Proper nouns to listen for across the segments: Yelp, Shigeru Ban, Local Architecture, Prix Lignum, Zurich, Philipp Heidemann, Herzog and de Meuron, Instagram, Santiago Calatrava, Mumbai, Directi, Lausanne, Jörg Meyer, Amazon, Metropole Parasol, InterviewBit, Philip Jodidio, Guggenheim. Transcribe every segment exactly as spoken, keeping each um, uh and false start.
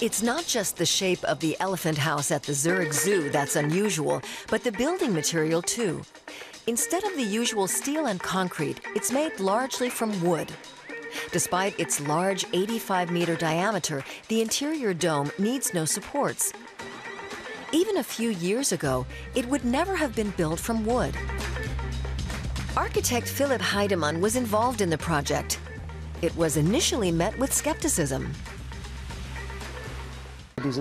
It's not just the shape of the elephant house at the Zurich Zoo that's unusual, but the building material too. Instead of the usual steel and concrete, it's made largely from wood. Despite its large eighty-five meter diameter, the interior dome needs no supports. Even a few years ago, it would never have been built from wood. Architect Philipp Heidemann was involved in the project. It was initially met with skepticism. What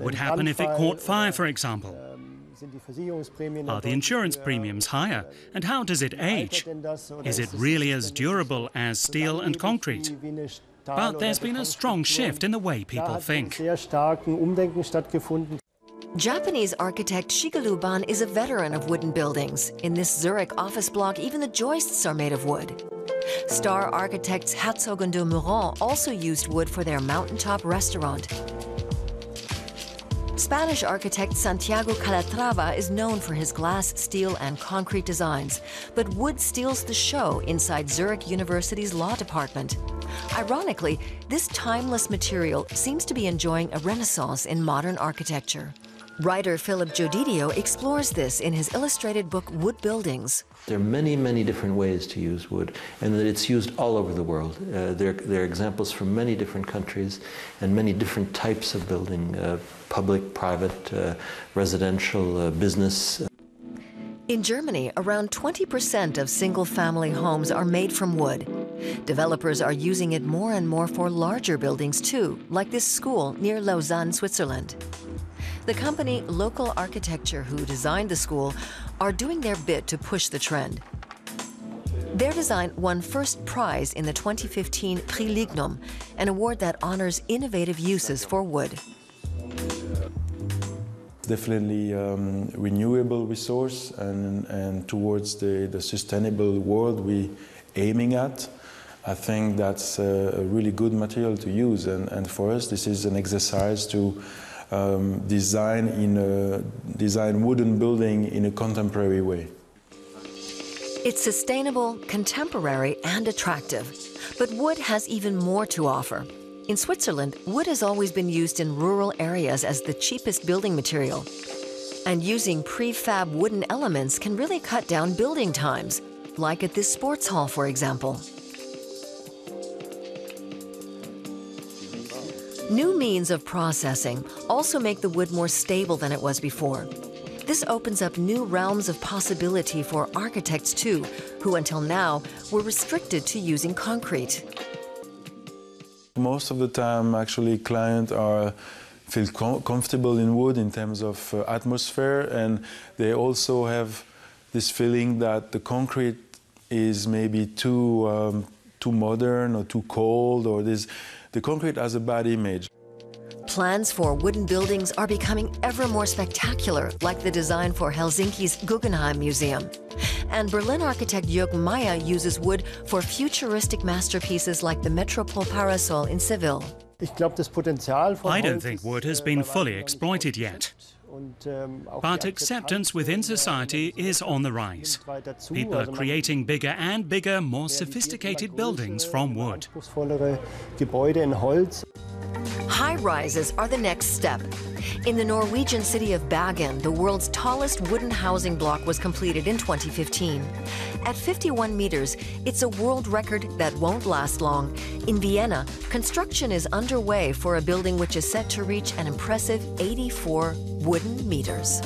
would happen if it caught fire, for example? Are the insurance premiums higher? And how does it age? Is it really as durable as steel and concrete? But there's been a strong shift in the way people think. Japanese architect Shigeru Ban is a veteran of wooden buildings. In this Zurich office block, even the joists are made of wood. Star architects Herzog and de Meuron also used wood for their mountaintop restaurant. Spanish architect Santiago Calatrava is known for his glass, steel, and concrete designs, but wood steals the show inside Zurich University's law department. Ironically, this timeless material seems to be enjoying a renaissance in modern architecture. Writer Philip Jodidio explores this in his illustrated book, Wood Buildings. There are many, many different ways to use wood, and that it's used all over the world. Uh, there, there are examples from many different countries and many different types of building, uh, public, private, uh, residential, uh, business. In Germany, around twenty percent of single-family homes are made from wood. Developers are using it more and more for larger buildings too, like this school near Lausanne, Switzerland. The company Local Architecture, who designed the school, are doing their bit to push the trend. Their design won first prize in the twenty fifteen Prix Lignum, an award that honors innovative uses for wood. Definitely um, renewable resource, and, and towards the, the sustainable world we're aiming at. I think that's a, a really good material to use, and, and for us this is an exercise to Um, design in a design wooden building in a contemporary way. It's sustainable, contemporary, and attractive. But wood has even more to offer. In Switzerland, wood has always been used in rural areas as the cheapest building material. And using prefab wooden elements can really cut down building times, like at this sports hall, for example. New means of processing also make the wood more stable than it was before. This opens up new realms of possibility for architects too, who until now were restricted to using concrete. Most of the time, actually, clients are feel com comfortable in wood in terms of uh, atmosphere, and they also have this feeling that the concrete is maybe too um, too modern or too cold, or this. The concrete has a bad image. Plans for wooden buildings are becoming ever more spectacular, like the design for Helsinki's Guggenheim Museum. And Berlin architect Jörg Meyer uses wood for futuristic masterpieces like the Metropole Parasol in Seville. I don't think wood has been fully exploited yet. But acceptance within society is on the rise. People are creating bigger and bigger, more sophisticated buildings from wood. High-rises are the next step. In the Norwegian city of Bergen, the world's tallest wooden housing block was completed in twenty fifteen. At fifty-one meters, it's a world record that won't last long. In Vienna, construction is underway for a building which is set to reach an impressive eighty-four wooden meters.